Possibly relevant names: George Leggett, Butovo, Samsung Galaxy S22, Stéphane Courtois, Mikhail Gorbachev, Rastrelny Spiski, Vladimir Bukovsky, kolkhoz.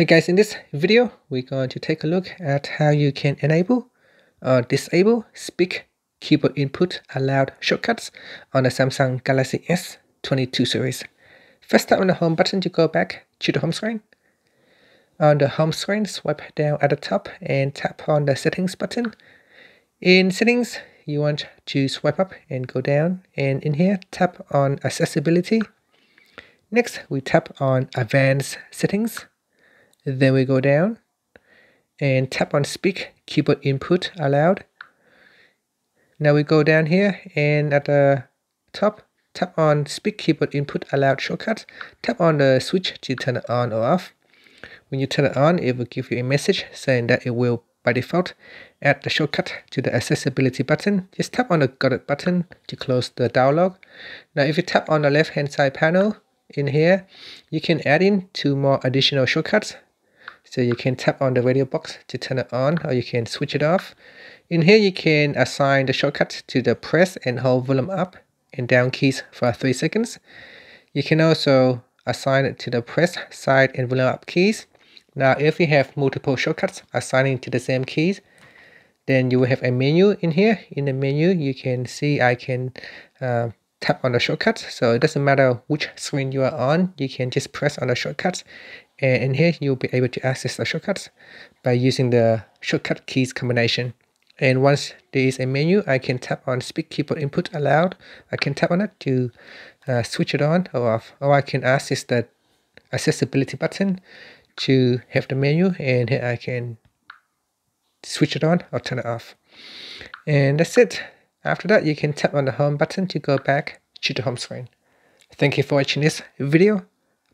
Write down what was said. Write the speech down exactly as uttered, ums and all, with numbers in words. Hey guys, in this video, we're going to take a look at how you can enable or disable Speak Keyboard Input Allowed shortcuts on the Samsung Galaxy S twenty-two series. First, tap on the home button to go back to the home screen. On the home screen, swipe down at the top and tap on the settings button. In settings, you want to swipe up and go down, and in here, tap on accessibility. Next, we tap on advanced settings. Then we go down and tap on Speak Keyboard Input Allowed. Now we go down here and at the top, tap on Speak Keyboard Input Allowed shortcut. Tap on the switch to turn it on or off. When you turn it on, it will give you a message saying that it will, by default, add the shortcut to the accessibility button. Just tap on the got it button to close the dialog. Now if you tap on the left hand side panel, in here, you can add in two more additional shortcuts. So you can tap on the radio box to turn it on, or you can switch it off. In here, you can assign the shortcut to the press and hold volume up and down keys for three seconds. You can also assign it to the press, side, and volume up keys. Now, if you have multiple shortcuts assigning to the same keys, then you will have a menu in here. In the menu, you can see I can uh, tap on the shortcut, so it doesn't matter which screen you are on, you can just press on the shortcut, and in here you'll be able to access the shortcuts by using the shortcut keys combination. And once there is a menu, I can tap on Speak Keyboard Input Allowed. I can tap on it to uh, switch it on or off, or I can access the accessibility button to have the menu, and here I can switch it on or turn it off. And that's it. After that, you can tap on the home button to go back to the home screen. Thank you for watching this video.